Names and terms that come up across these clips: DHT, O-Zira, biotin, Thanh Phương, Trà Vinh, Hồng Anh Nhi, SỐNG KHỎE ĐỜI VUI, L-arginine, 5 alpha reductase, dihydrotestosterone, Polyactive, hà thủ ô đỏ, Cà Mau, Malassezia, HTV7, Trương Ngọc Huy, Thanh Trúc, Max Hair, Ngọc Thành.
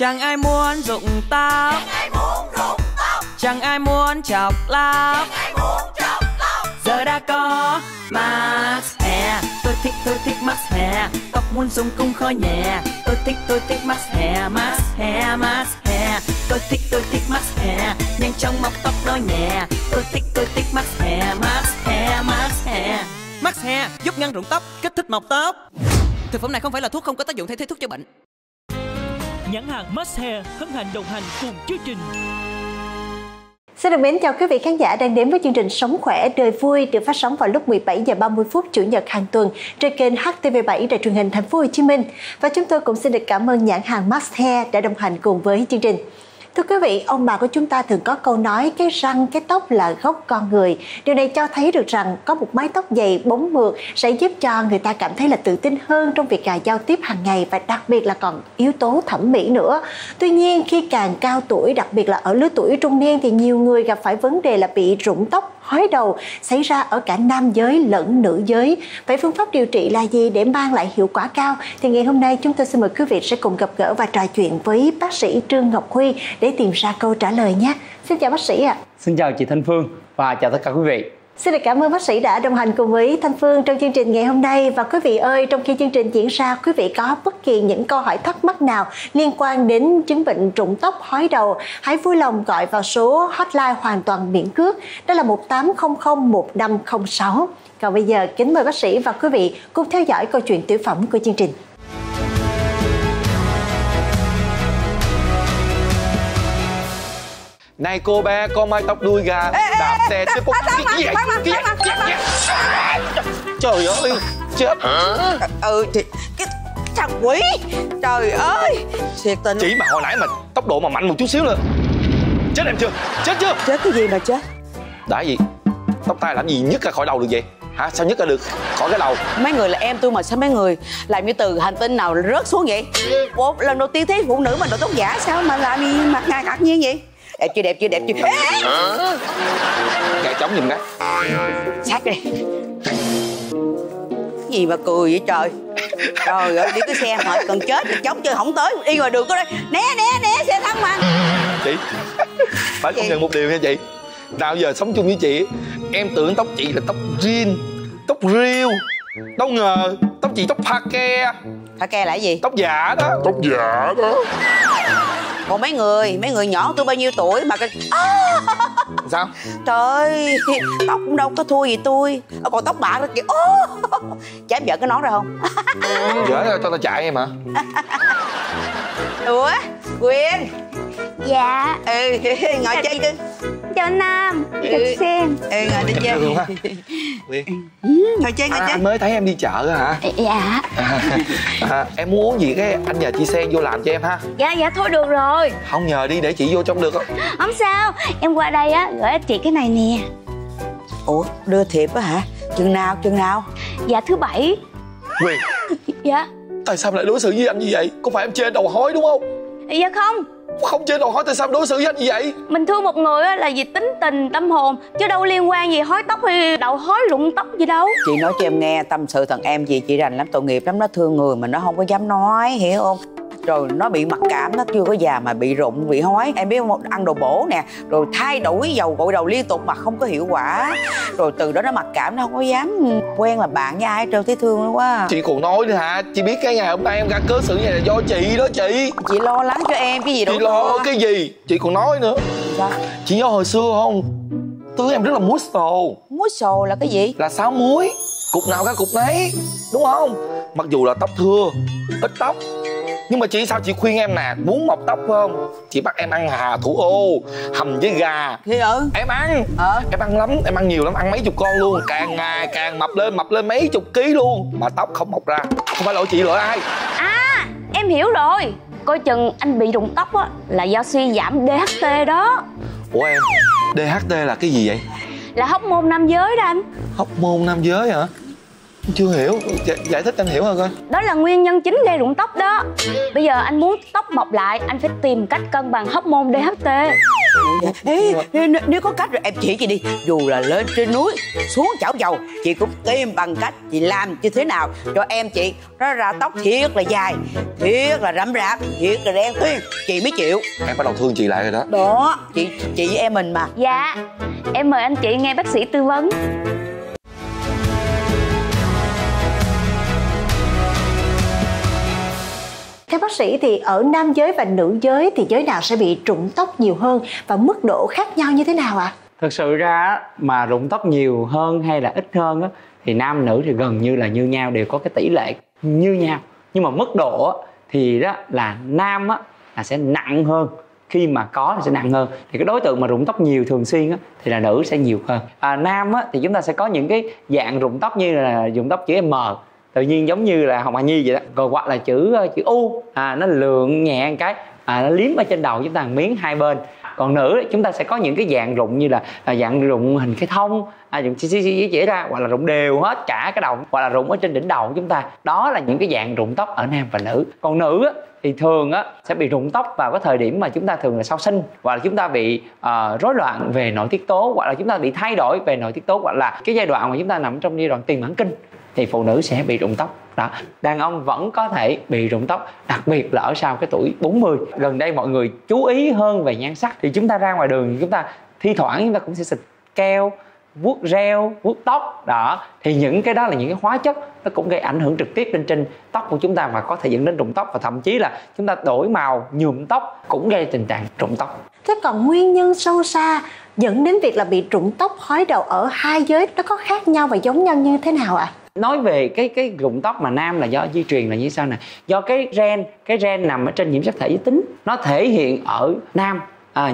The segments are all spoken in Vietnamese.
Chẳng ai muốn rụng tóc, chẳng ai muốn chọc lóc, giờ đã có Max Hair. Tôi thích Max Hair, tóc muốn dùng cũng khó nhẹ. Tôi thích Max Hair, Max Hair, Max Hair. Tôi thích Max Hair, nhanh chóng mọc tóc đó nhẹ. Tôi thích Max Hair, Max Hair, Max Hair. Max Hair giúp ngăn rụng tóc, kích thích mọc tóc. Thực phẩm này không phải là thuốc, không có tác dụng thay thế thuốc chữa bệnh. Nhãn hàng Max Hair hân hạnh đồng hành cùng chương trình. Xin được mến chào quý vị khán giả đang đến với chương trình Sống Khỏe Đời Vui được phát sóng vào lúc 17h30 phút Chủ nhật hàng tuần trên kênh HTV7 Đài Truyền hình Thành phố Hồ Chí Minh. Và chúng tôi cũng xin được cảm ơn nhãn hàng Max Hair đã đồng hành cùng với chương trình. Thưa quý vị, ông bà của chúng ta thường có câu nói cái răng, cái tóc là gốc con người. Điều này cho thấy được rằng có một mái tóc dày, bóng mượt sẽ giúp cho người ta cảm thấy là tự tin hơn trong việc giao tiếp hàng ngày và đặc biệt là còn yếu tố thẩm mỹ nữa. Tuy nhiên, khi càng cao tuổi, đặc biệt là ở lứa tuổi trung niên thì nhiều người gặp phải vấn đề là bị rụng tóc, hói đầu, xảy ra ở cả nam giới lẫn nữ giới. Vậy phương pháp điều trị là gì để mang lại hiệu quả cao? Thì ngày hôm nay chúng tôi xin mời quý vị sẽ cùng gặp gỡ và trò chuyện với bác sĩ Trương Ngọc Huy để tìm ra câu trả lời nhé. Xin chào bác sĩ ạ. Xin chào chị Thanh Phương và chào tất cả quý vị. Xin được cảm ơn bác sĩ đã đồng hành cùng với Thanh Phương trong chương trình ngày hôm nay. Và quý vị ơi, trong khi chương trình diễn ra, quý vị có bất kỳ những câu hỏi thắc mắc nào liên quan đến chứng bệnh rụng tóc, hói đầu, hãy vui lòng gọi vào số hotline hoàn toàn miễn cước, đó là 1800 1506. Còn bây giờ kính mời bác sĩ và quý vị cùng theo dõi câu chuyện tiểu phẩm của chương trình. Này cô bé, con mái tóc đuôi gà, đạp xe tới bốc cái gì vậy? Trời ơi, chết. Ừ, cái thằng quỷ, trời ơi, thiệt tình. Chỉ mà hồi nãy mà tốc độ mà mạnh một chút xíu nữa. Chết em chưa? Chết chưa? Chết cái gì mà chết? Đã gì? Tóc tai làm gì nhức ra khỏi đầu được vậy? Hả? Sao nhức ra được khỏi cái đầu? Mấy người là em tôi mà sao mấy người làm như từ hành tinh nào rớt xuống vậy? Lần đầu tiên thấy phụ nữ mà đội tóc giả sao mà làm gì mặt ngạc nhiên vậy? Đẹp chưa, đẹp chưa, đẹp chưa? Gà trống giùm cái. Sát đi. Cái gì mà cười vậy trời? Trời ơi, đi cái xe hệt cần chết, chống chơi không tới, đi ngoài đường có đây. Né, né, né, xe thắng mà. Chị, phải công nhận một điều nha chị. Nào giờ sống chung với chị, em tưởng tóc chị là tóc jean, tóc riêu. Đâu ngờ, tóc chị tóc pha ke. Pha ke là cái gì? Tóc giả đó. Tóc giả đó. Còn mấy người nhỏ tôi bao nhiêu tuổi mà cái... À! Sao? Trời, tóc cũng đâu có thua gì tôi. Còn tóc bạc nó kìa. Chả giỡn cái nón ra không? Giỡn ra cho tao chạy em hả? Ủa? Quyên. Dạ. Ừ, ngồi chơi đi. Chào Nam, được xem. Ừ, ngồi đi chơi. Ngồi chơi, ngồi chơi. Anh mới thấy em đi chợ hả? Dạ. Em muốn uống gì cái anh nhờ chị Sen vô làm cho em ha. Dạ, dạ thôi được rồi. Không nhờ đi để chị vô trong được không? Không sao, em qua đây á, gửi chị cái này nè. Ủa, đưa thiệp á hả? Chừng nào, chừng nào? Dạ thứ Bảy. Nguyên. Dạ. Tại sao lại đối xử với anh như vậy? Có phải em chơi đầu hói đúng không? Dạ không. Không chơi đầu hói tại sao đối xử với anh như vậy? Mình thương một người là vì tính tình, tâm hồn, chứ đâu liên quan gì hói tóc hay đầu hói rụng tóc gì đâu. Chị nói cho em nghe, tâm sự thằng em gì chị rành lắm, tội nghiệp lắm, nó thương người mà nó không có dám nói, hiểu không? Rồi nó bị mặc cảm, nó chưa có già mà bị rụng, bị hói. Em biết không, ăn đồ bổ nè, rồi thay đổi dầu gội đầu liên tục mà không có hiệu quả. Rồi từ đó nó mặc cảm, nó không có dám quen là bạn với ai trêu, thấy thương nó quá. Chị còn nói nữa hả? Chị biết cái ngày hôm nay em ra cớ sự như này là do chị đó chị. Chị lo lắng cho em cái gì đâu. Chị lo cái gì? Chị còn nói nữa. Sao? Chị nhớ hồi xưa không? Tướng em rất là muối sồ. Muối sồ là cái gì? Là xáo muối. Cục nào ra cục nấy, đúng không? Mặc dù là tóc thưa, ít tóc, nhưng mà chị sao chị khuyên em nè, muốn mọc tóc không? Chị bắt em ăn hà thủ ô, hầm với gà. Thì em ăn, em ăn lắm, em ăn nhiều lắm, ăn mấy chục con luôn. Càng ngày càng mập lên mấy chục ký luôn. Mà tóc không mọc ra, không phải lỗi chị, lỗi ai? À, em hiểu rồi. Coi chừng anh bị rụng tóc á, là do suy giảm DHT đó. Ủa em, DHT là cái gì vậy? Là hormone nam giới đó anh. Hormone nam giới hả? Chưa hiểu, giải thích anh hiểu hơn coi. Đó là nguyên nhân chính gây rụng tóc đó. Bây giờ anh muốn tóc bọc lại, anh phải tìm cách cân bằng hormone DHT. Ê, nếu có cách rồi em chỉ chị đi. Dù là lên trên núi, xuống chảo dầu, chị cũng tìm bằng cách chị làm như thế nào cho em chị nó ra tóc thiệt là dài, thiệt là rậm rạp, thiệt là đen thuyên, chị mới chịu. Em bắt đầu thương chị lại rồi đó. Đó, chị với em mình mà. Dạ, em mời anh chị nghe bác sĩ tư vấn. Theo bác sĩ thì ở nam giới và nữ giới thì giới nào sẽ bị rụng tóc nhiều hơn và mức độ khác nhau như thế nào ạ? Thực sự ra mà rụng tóc nhiều hơn hay là ít hơn thì nam nữ thì gần như là như nhau, đều có cái tỷ lệ như nhau. Nhưng mà mức độ thì đó là nam là sẽ nặng hơn, khi mà có thì sẽ nặng hơn. Thì cái đối tượng mà rụng tóc nhiều thường xuyên thì là nữ sẽ nhiều hơn. Nam thì chúng ta sẽ có những cái dạng rụng tóc như là rụng tóc chữ M tự nhiên giống như là Hồng Anh Nhi vậy đó, rồi hoặc là chữ U, nó lượn nhẹ một cái, nó liếm ở trên đầu chúng ta một miếng hai bên. Còn nữ chúng ta sẽ có những cái dạng rụng như là dạng rụng hình cái thông, rụng chỉ ra, hoặc là rụng đều hết cả cái đầu, hoặc là rụng ở trên đỉnh đầu của chúng ta. Đó là những cái dạng rụng tóc ở nam và nữ. Còn nữ thì thường sẽ bị rụng tóc vào cái thời điểm mà chúng ta thường là sau sinh, hoặc là chúng ta bị rối loạn về nội tiết tố, hoặc là chúng ta bị thay đổi về nội tiết tố, hoặc là cái giai đoạn mà chúng ta nằm trong giai đoạn tiền mãn kinh thì phụ nữ sẽ bị rụng tóc. Đó. Đàn ông vẫn có thể bị rụng tóc, đặc biệt là ở sau cái tuổi 40. Gần đây mọi người chú ý hơn về nhan sắc, thì chúng ta ra ngoài đường chúng ta thi thoảng chúng ta cũng sẽ xịt keo, vuốt reo, vuốt tóc đó, thì những cái đó là những cái hóa chất nó cũng gây ảnh hưởng trực tiếp lên trên tóc của chúng ta và có thể dẫn đến rụng tóc, và thậm chí là chúng ta đổi màu, nhuộm tóc cũng gây tình trạng rụng tóc. Thế còn nguyên nhân sâu xa dẫn đến việc là bị rụng tóc hói đầu ở hai giới nó có khác nhau và giống nhau như thế nào ạ? Nói về cái rụng tóc mà nam là do di truyền là như sau nè, do cái gen nằm ở trên nhiễm sắc thể giới tính, nó thể hiện ở nam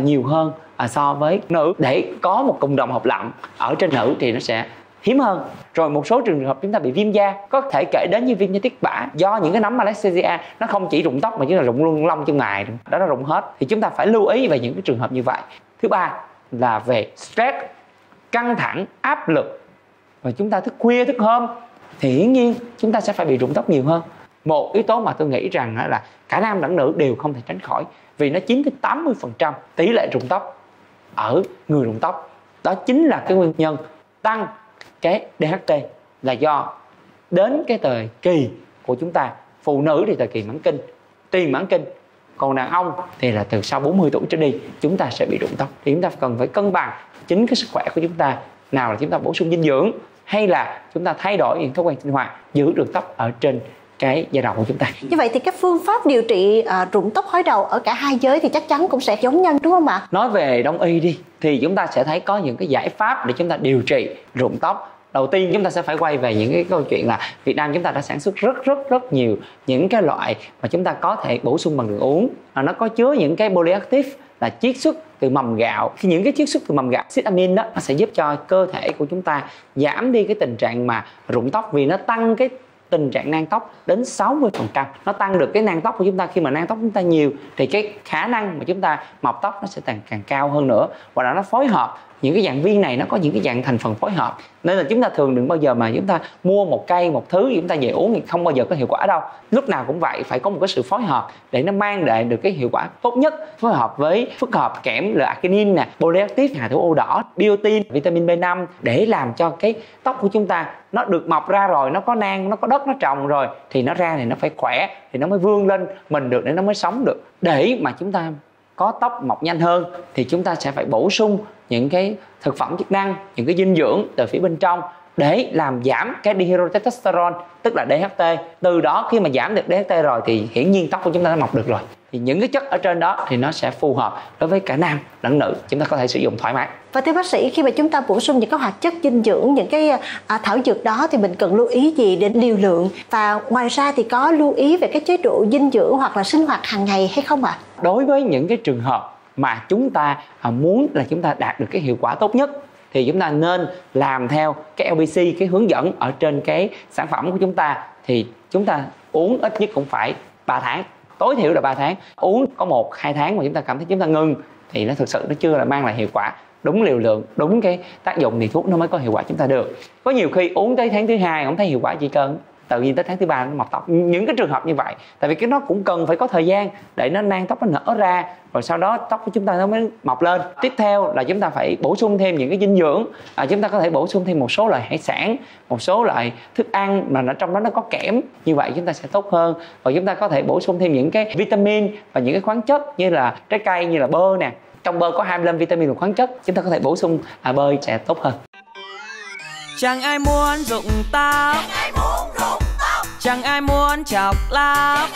nhiều hơn so với nữ. Để có một cộng đồng hợp lặng ở trên nữ thì nó sẽ hiếm hơn. Rồi một số trường hợp chúng ta bị viêm da, có thể kể đến như viêm da tiết bã do những cái nấm Malassezia, nó không chỉ rụng tóc mà chúng ta rụng luôn lông chân mày đó, nó rụng hết, thì chúng ta phải lưu ý về những cái trường hợp như vậy. Thứ ba là về stress, căng thẳng, áp lực, và chúng ta thức khuya thức hôm thì hiển nhiên chúng ta sẽ phải bị rụng tóc nhiều hơn. Một yếu tố mà tôi nghĩ rằng là cả nam lẫn nữ đều không thể tránh khỏi, vì nó chiếm tới 80% tỷ lệ rụng tóc ở người rụng tóc. Đó chính là cái nguyên nhân tăng cái DHT, là do đến cái thời kỳ của chúng ta, phụ nữ thì thời kỳ mãn kinh, tiền mãn kinh, còn đàn ông thì là từ sau 40 tuổi trở đi chúng ta sẽ bị rụng tóc. Thì chúng ta cần phải cân bằng chính cái sức khỏe của chúng ta, nào là chúng ta bổ sung dinh dưỡng hay là chúng ta thay đổi những thói quen sinh hoạt, giữ được tóc ở trên cái giai đoạn của chúng ta. Như vậy thì các phương pháp điều trị rụng tóc hói đầu ở cả hai giới thì chắc chắn cũng sẽ giống nhau đúng không ạ? Nói về đông y đi thì chúng ta sẽ thấy có những cái giải pháp để chúng ta điều trị rụng tóc. Đầu tiên chúng ta sẽ phải quay về những cái câu chuyện là Việt Nam chúng ta đã sản xuất rất nhiều những cái loại mà chúng ta có thể bổ sung bằng đường uống. Nó có chứa những cái Polyactive là chiết xuất từ mầm gạo. Thì những cái chiết xuất từ mầm gạo, axit amin đó, nó sẽ giúp cho cơ thể của chúng ta giảm đi cái tình trạng mà rụng tóc, vì nó tăng cái tình trạng nang tóc đến 60%. Nó tăng được cái nang tóc của chúng ta. Khi mà nang tóc chúng ta nhiều thì cái khả năng mà chúng ta mọc tóc nó sẽ càng cao hơn nữa. Và là nó phối hợp, những cái dạng viên này nó có những cái dạng thành phần phối hợp, nên là chúng ta thường đừng bao giờ mà chúng ta mua một cây một thứ chúng ta về uống thì không bao giờ có hiệu quả đâu. Lúc nào cũng vậy, phải có một cái sự phối hợp để nó mang lại được cái hiệu quả tốt nhất. Phối hợp với phức hợp kẽm L-arginine nè, Polyactive, hà thủ ô đỏ, biotin, vitamin B5 để làm cho cái tóc của chúng ta nó được mọc ra, rồi nó có nang, nó có đất, nó trồng rồi thì nó ra thì nó phải khỏe thì nó mới vươn lên mình được, để nó mới sống được. Để mà chúng ta có tóc mọc nhanh hơn thì chúng ta sẽ phải bổ sung những cái thực phẩm chức năng, những cái dinh dưỡng từ phía bên trong để làm giảm cái dihydrotestosterone, tức là DHT. Từ đó khi mà giảm được DHT rồi thì hiển nhiên tóc của chúng ta đã mọc được rồi. Thì những cái chất ở trên đó thì nó sẽ phù hợp đối với cả nam lẫn nữ, chúng ta có thể sử dụng thoải mái. Và thưa bác sĩ, khi mà chúng ta bổ sung những cái hoạt chất dinh dưỡng, những cái thảo dược đó thì mình cần lưu ý gì đến liều lượng? Và ngoài ra thì có lưu ý về cái chế độ dinh dưỡng hoặc là sinh hoạt hàng ngày hay không ạ? Đối với những cái trường hợp mà chúng ta muốn là chúng ta đạt được cái hiệu quả tốt nhất thì chúng ta nên làm theo cái LBC, cái hướng dẫn ở trên cái sản phẩm của chúng ta, thì chúng ta uống ít nhất cũng phải 3 tháng. Tối thiểu là 3 tháng, uống có 1-2 tháng mà chúng ta cảm thấy chúng ta ngừng thì nó thực sự nó chưa là mang lại hiệu quả. đúng liều lượng, đúng cái tác dụng thì thuốc nó mới có hiệu quả chúng ta được. Có nhiều khi uống tới tháng thứ 2 không thấy hiệu quả, chỉ cần tự nhiên tới tháng thứ 3 nó mọc tóc. Những cái trường hợp như vậy, tại vì cái nó cũng cần phải có thời gian để nó nang tóc nó nở ra, rồi sau đó tóc của chúng ta nó mới mọc lên. Tiếp theo là chúng ta phải bổ sung thêm những cái dinh dưỡng. Chúng ta có thể bổ sung thêm một số loại hải sản, một số loại thức ăn mà nó trong đó nó có kẽm, như vậy chúng ta sẽ tốt hơn. Và chúng ta có thể bổ sung thêm những cái vitamin và những cái khoáng chất như là trái cây, như là bơ nè. Trong bơ có 25 vitamin và khoáng chất, chúng ta có thể bổ sung bơ sẽ tốt hơn. Chẳng ai muốn rụng tóc, chẳng ai muốn chọc lóc,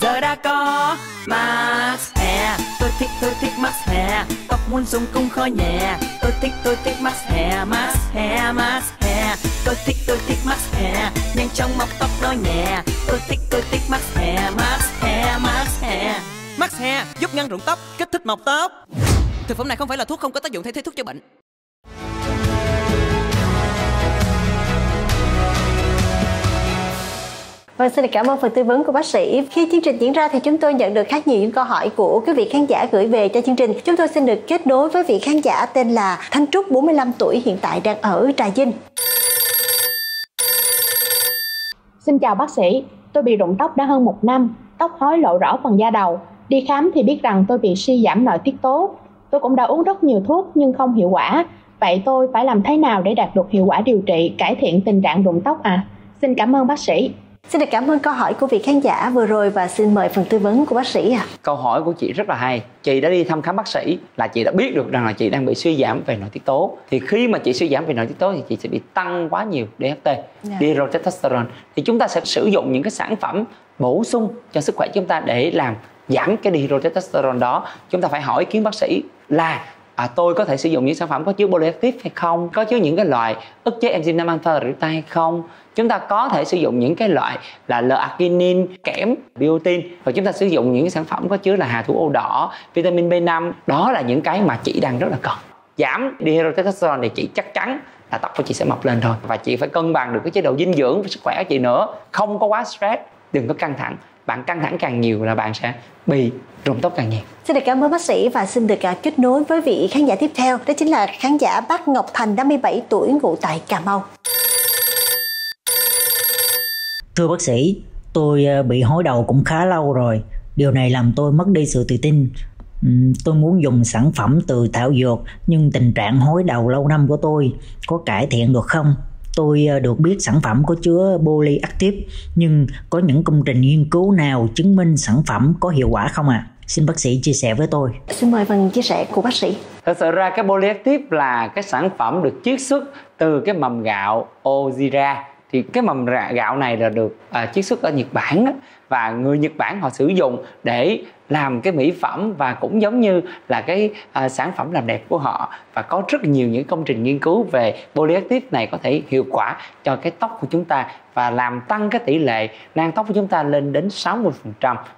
giờ đã có Max Hair. Tôi thích Max Hair, tóc muốn dùng cũng khó nhẹ. Tôi thích Max Hair, Max Hair, Max Hair. Tôi thích Max Hair, nhanh chóng mọc tóc đó nhẹ. Tôi thích Max Hair, Max Hair, Max Hair. Max Hair giúp ngăn rụng tóc, kích thích mọc tóc. Thực phẩm này không phải là thuốc, không có tác dụng thay thế thuốc chữa bệnh. Vâng, xin cảm ơn phần tư vấn của bác sĩ. Khi chương trình diễn ra thì chúng tôi nhận được khá nhiều những câu hỏi của quý vị khán giả gửi về cho chương trình. Chúng tôi xin được kết nối với vị khán giả tên là Thanh Trúc, 45 tuổi, hiện tại đang ở Trà Vinh. Xin chào bác sĩ, tôi bị rụng tóc đã hơn 1 năm, tóc hói lộ rõ phần da đầu. Đi khám thì biết rằng tôi bị suy giảm nội tiết tố. Tôi cũng đã uống rất nhiều thuốc nhưng không hiệu quả. Vậy tôi phải làm thế nào để đạt được hiệu quả điều trị, cải thiện tình trạng rụng tóc ạ? Xin cảm ơn bác sĩ. Xin được cảm ơn câu hỏi của vị khán giả vừa rồi và xin mời phần tư vấn của bác sĩ ạ. Câu hỏi của chị rất là hay. Chị đã đi thăm khám bác sĩ là chị đã biết được rằng là chị đang bị suy giảm về nội tiết tố. Thì khi mà chị suy giảm về nội tiết tố thì chị sẽ bị tăng quá nhiều DHT, dihydrotestosterone. Thì chúng ta sẽ sử dụng những cái sản phẩm bổ sung cho sức khỏe chúng ta để làm giảm cái dihydrotestosterone đó. Chúng ta phải hỏi ý kiến bác sĩ là tôi có thể sử dụng những sản phẩm có chứa Polyactive hay không, có chứa những cái loại ức chế enzyme 5 alpha reductase hay không. Chúng ta có thể sử dụng những cái loại là L-arginine, kẽm, biotin. Và chúng ta sử dụng những cái sản phẩm có chứa là hà thủ ô đỏ, vitamin B5. Đó là những cái mà chị đang rất là cần. Giảm dihydrotestosterone thì chị chắc chắn là tóc của chị sẽ mọc lên thôi. Và chị phải cân bằng được cái chế độ dinh dưỡng và sức khỏe của chị nữa. Không có quá stress, đừng có căng thẳng. Bạn căng thẳng càng nhiều là bạn sẽ bị rụng tóc càng nhiều. Xin được cảm ơn bác sĩ và xin được kết nối với vị khán giả tiếp theo. Đó chính là khán giả bác Ngọc Thành, 57 tuổi, ngụ tại Cà Mau. Thưa bác sĩ, tôi bị hói đầu cũng khá lâu rồi. Điều này làm tôi mất đi sự tự tin. Tôi muốn dùng sản phẩm từ thảo dược nhưng tình trạng hói đầu lâu năm của tôi có cải thiện được không? Tôi được biết sản phẩm có chứa Polyactive nhưng có những công trình nghiên cứu nào chứng minh sản phẩm có hiệu quả không ạ? Xin bác sĩ chia sẻ với tôi. Xin mời phần chia sẻ của bác sĩ. Thật sự ra cái Polyactive là cái sản phẩm được chiết xuất từ cái mầm gạo O-Zira. Thì cái mầm gạo này là được chiết xuất ở Nhật Bản đó. Và người Nhật Bản họ sử dụng để làm cái mỹ phẩm và cũng giống như là cái sản phẩm làm đẹp của họ. Và có rất nhiều những công trình nghiên cứu về Polyactive này có thể hiệu quả cho cái tóc của chúng ta và làm tăng cái tỷ lệ nang tóc của chúng ta lên đến 60%.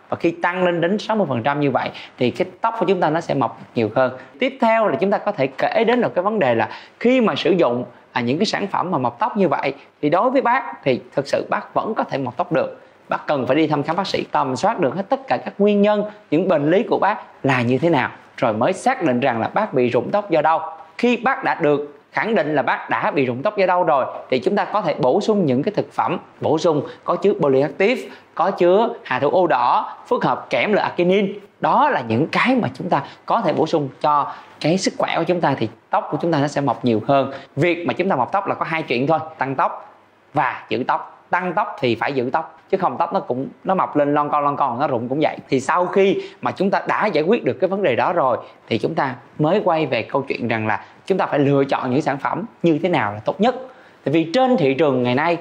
Và khi tăng lên đến 60% như vậy thì cái tóc của chúng ta nó sẽ mọc nhiều hơn. Tiếp theo là chúng ta có thể kể đến là cái vấn đề là khi mà sử dụng những cái sản phẩm mà mọc tóc như vậy thì đối với bác thì thực sự bác vẫn có thể mọc tóc được. Bác cần phải đi thăm khám bác sĩ, tầm soát được hết tất cả các nguyên nhân, những bệnh lý của bác là như thế nào, rồi mới xác định rằng là bác bị rụng tóc do đâu. Khi bác đã được khẳng định là bác đã bị rụng tóc do đâu rồi thì chúng ta có thể bổ sung những cái thực phẩm bổ sung có chứa Polyactive, có chứa hà thủ ô đỏ, phức hợp kẽm L-arginine. Đó là những cái mà chúng ta có thể bổ sung cho cái sức khỏe của chúng ta thì tóc của chúng ta nó sẽ mọc nhiều hơn. Việc mà chúng ta mọc tóc là có hai chuyện thôi, tăng tóc và giữ tóc. Tăng tóc thì phải giữ tóc chứ không tóc nó cũng nó mọc lên lon con nó rụng cũng vậy. Thì sau khi mà chúng ta đã giải quyết được cái vấn đề đó rồi thì chúng ta mới quay về câu chuyện rằng là chúng ta phải lựa chọn những sản phẩm như thế nào là tốt nhất. Tại vì trên thị trường ngày nay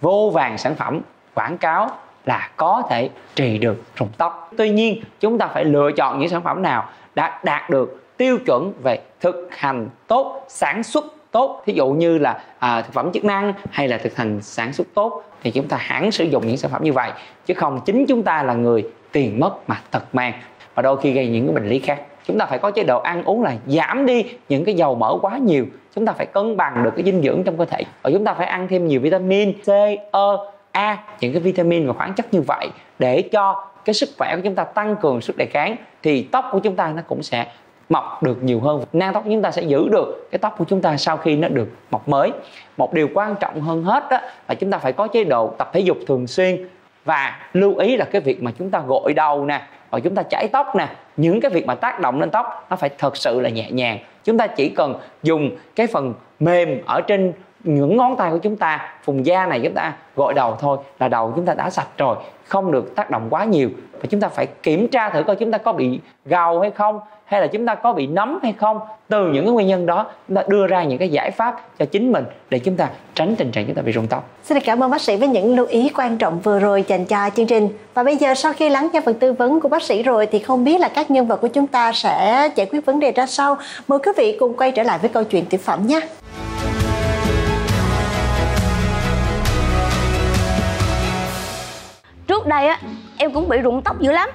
vô vàn sản phẩm quảng cáo là có thể trị được rụng tóc. Tuy nhiên chúng ta phải lựa chọn những sản phẩm nào đã đạt được tiêu chuẩn về thực hành tốt, sản xuất tốt, thí dụ như là thực phẩm chức năng hay là thực hành sản xuất tốt thì chúng ta hẳn sử dụng những sản phẩm như vậy, chứ không chính chúng ta là người tiền mất mà tật mang và đôi khi gây những cái bệnh lý khác. Chúng ta phải có chế độ ăn uống là giảm đi những cái dầu mỡ quá nhiều, chúng ta phải cân bằng được cái dinh dưỡng trong cơ thể và chúng ta phải ăn thêm nhiều vitamin C, E, A, những cái vitamin và khoáng chất như vậy để cho cái sức khỏe của chúng ta tăng cường sức đề kháng thì tóc của chúng ta nó cũng sẽ mọc được nhiều hơn, nang tóc chúng ta sẽ giữ được cái tóc của chúng ta sau khi nó được mọc mới. Một điều quan trọng hơn hết đó là chúng ta phải có chế độ tập thể dục thường xuyên và lưu ý là cái việc mà chúng ta gội đầu nè, và chúng ta chải tóc nè, những cái việc mà tác động lên tóc nó phải thật sự là nhẹ nhàng. Chúng ta chỉ cần dùng cái phần mềm ở trên những ngón tay của chúng ta, vùng da này chúng ta gội đầu thôi là đầu chúng ta đã sạch rồi, không được tác động quá nhiều. Và chúng ta phải kiểm tra thử coi chúng ta có bị gầu hay không, hay là chúng ta có bị nấm hay không. Từ những cái nguyên nhân đó, chúng ta đưa ra những cái giải pháp cho chính mình để chúng ta tránh tình trạng chúng ta bị rụng tóc. Xin cảm ơn bác sĩ với những lưu ý quan trọng vừa rồi dành cho chương trình. Và bây giờ sau khi lắng nghe phần tư vấn của bác sĩ rồi thì không biết là các nhân vật của chúng ta sẽ giải quyết vấn đề ra sao. Mời quý vị cùng quay trở lại với câu chuyện tiểu phẩm nhé. Trước đây á, em cũng bị rụng tóc dữ lắm.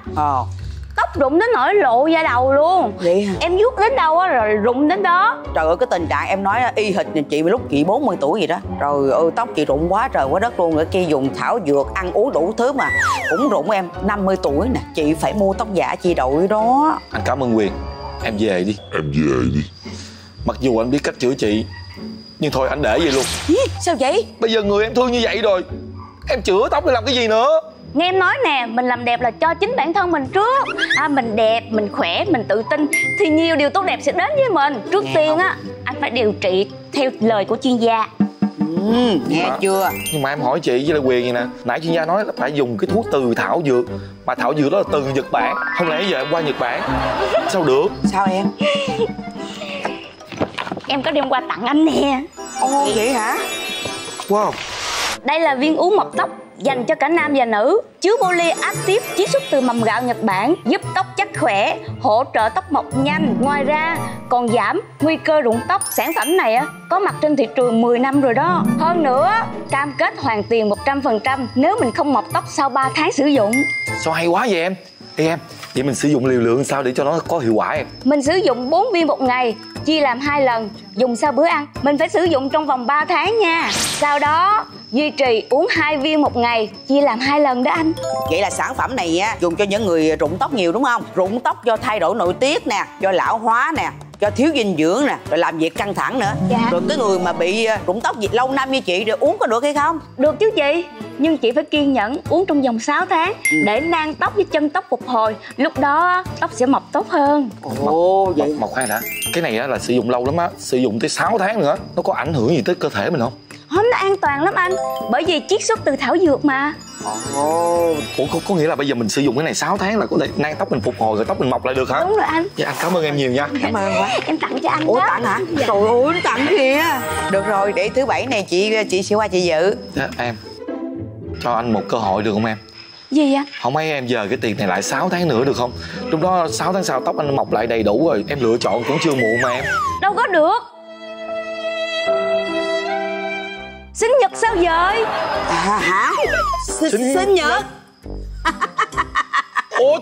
Tóc rụng đến nỗi lộ da đầu luôn. Vậy hả? Em vuốt đến đâu á rồi rụng đến đó. Trời ơi, cái tình trạng em nói y hệt chị lúc chị 40 tuổi gì đó. Trời ơi, tóc chị rụng quá trời quá đất luôn. Ở kia dùng thảo dược, ăn uống đủ thứ mà cũng rụng. Em 50 tuổi nè, chị phải mua tóc giả chị đội đó. Anh cảm ơn Quyền, em về đi. Em về đi. Mặc dù anh biết cách chữa trị nhưng thôi anh để vậy luôn. Sao vậy? Bây giờ người em thương như vậy rồi, em chữa tóc để làm cái gì nữa? Nghe em nói nè, mình làm đẹp là cho chính bản thân mình trước. Mình đẹp, mình khỏe, mình tự tin thì nhiều điều tốt đẹp sẽ đến với mình. Trước tiên á, anh phải điều trị theo lời của chuyên gia. Nghe chưa? Nhưng mà em hỏi chị với lại Quyền vậy nè, nãy chuyên gia nói là phải dùng cái thuốc từ thảo dược, mà thảo dược đó là từ Nhật Bản. Không lẽ giờ em qua Nhật Bản sao được? Sao em? Em có đem qua tặng anh nè. Ồ, vậy hả? Wow. Đây là viên uống mọc tóc dành cho cả nam và nữ, chứa Polyactive chiết xuất từ mầm gạo Nhật Bản, giúp tóc chắc khỏe, hỗ trợ tóc mọc nhanh. Ngoài ra còn giảm nguy cơ rụng tóc. Sản phẩm này có mặt trên thị trường 10 năm rồi đó. Hơn nữa cam kết hoàn tiền 100% nếu mình không mọc tóc sau 3 tháng sử dụng. Sao hay quá vậy em? Ê em, vậy mình sử dụng liều lượng sao để cho nó có hiệu quả em? Mình sử dụng 4 viên một ngày, chia làm 2 lần, dùng sau bữa ăn. Mình phải sử dụng trong vòng 3 tháng nha. Sau đó duy trì uống 2 viên một ngày, chia làm 2 lần đó anh. Vậy là sản phẩm này á, dùng cho những người rụng tóc nhiều đúng không? Rụng tóc do thay đổi nội tiết nè, do lão hóa nè, do thiếu dinh dưỡng nè, rồi làm việc căng thẳng nữa. Dạ. Rồi cái người mà bị rụng tóc lâu năm như chị rồi uống có được hay không? Được chứ chị, nhưng chị phải kiên nhẫn uống trong vòng 6 tháng để nang tóc với chân tóc phục hồi, lúc đó tóc sẽ mọc tốt hơn. Ồ, vậy mọc hay hả? Cái này á là sử dụng lâu lắm á, sử dụng tới 6 tháng nữa, nó có ảnh hưởng gì tới cơ thể mình không? Không, nó an toàn lắm anh, bởi vì chiết xuất từ thảo dược mà. Ủa, có nghĩa là bây giờ mình sử dụng cái này 6 tháng là có thể nang tóc mình phục hồi rồi tóc mình mọc lại được hả? Đúng rồi anh. Dạ anh cảm ơn em nhiều nha. Cảm ơn quá. Em tặng cho anh. Ủa đó. Tặng hả? Dạ. Trời ơi, tặng kìa. Được rồi, để thứ Bảy này chị sẽ qua chị dự. Dạ, em cho anh một cơ hội được không em? Gì anh? Không mấy em giờ cái tiền này lại 6 tháng nữa được không? Lúc đó 6 tháng sau tóc anh mọc lại đầy đủ rồi, em lựa chọn cũng chưa muộn mà em. Đâu có được. Sinh nhật sao vậy? Hả? Sinh nhật? Ủa,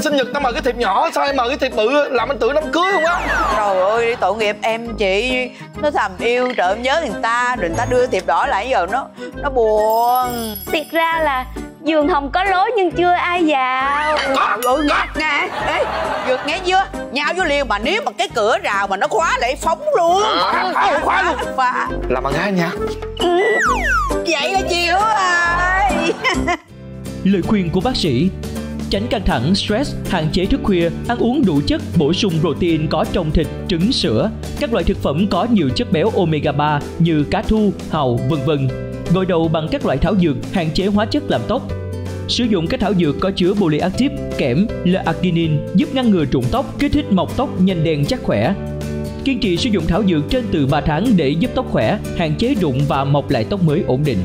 sinh nhật tao mời cái thiệp nhỏ, sao em mời cái thiệp bự làm anh tưởng đám cưới không á? Trời ơi, tội nghiệp em chị, nó thầm yêu, trời em nhớ người ta đưa thiệp đỏ lại giờ nó buồn. Thiệt ra là giường hồng có lối nhưng chưa ai vào. Có, nè, ê, vượt nghe chưa? Nhao vô liền, mà nếu mà cái cửa rào mà nó khóa lại phóng luôn. Khóa luôn. Làm bạn gái nha. Vậy là chịu rồi. Lời khuyên của bác sĩ: tránh căng thẳng, stress, hạn chế thức khuya, ăn uống đủ chất, bổ sung protein có trong thịt, trứng, sữa, các loại thực phẩm có nhiều chất béo omega 3 như cá thu, hàu, vân vân. Gội đầu bằng các loại thảo dược, hạn chế hóa chất làm tóc. Sử dụng các thảo dược có chứa Polyactive, kẽm, L-arginine giúp ngăn ngừa rụng tóc, kích thích mọc tóc nhanh đen chắc khỏe. Kiên trì sử dụng thảo dược trên từ 3 tháng để giúp tóc khỏe, hạn chế rụng và mọc lại tóc mới ổn định.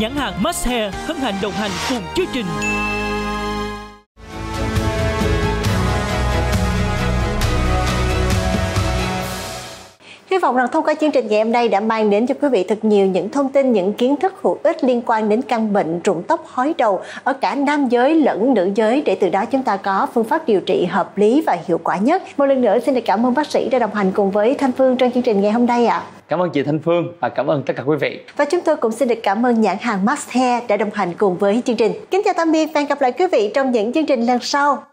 Nhãn hàng Max Hair hân hạnh đồng hành cùng chương trình. vọng rằng thông qua chương trình ngày hôm nay đã mang đến cho quý vị thật nhiều những thông tin, những kiến thức hữu ích liên quan đến căn bệnh rụng tóc hói đầu ở cả nam giới lẫn nữ giới, để từ đó chúng ta có phương pháp điều trị hợp lý và hiệu quả nhất. Một lần nữa xin được cảm ơn bác sĩ đã đồng hành cùng với Thanh Phương trong chương trình ngày hôm nay ạ. Cảm ơn chị Thanh Phương và cảm ơn tất cả quý vị. Và chúng tôi cũng xin được cảm ơn nhãn hàng Max Hair đã đồng hành cùng với chương trình. Kính chào tạm biệt và hẹn gặp lại quý vị trong những chương trình lần sau.